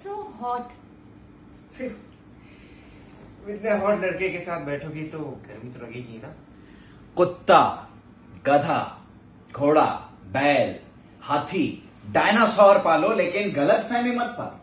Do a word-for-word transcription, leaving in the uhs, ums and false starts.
so hot. इतने hot लड़के के साथ बैठोगी तो गर्मी तो लगेगी ना। कुत्ता, गधा, घोड़ा, बैल, हाथी, डायनासोर पालो, लेकिन गलतफहमी मत पालो।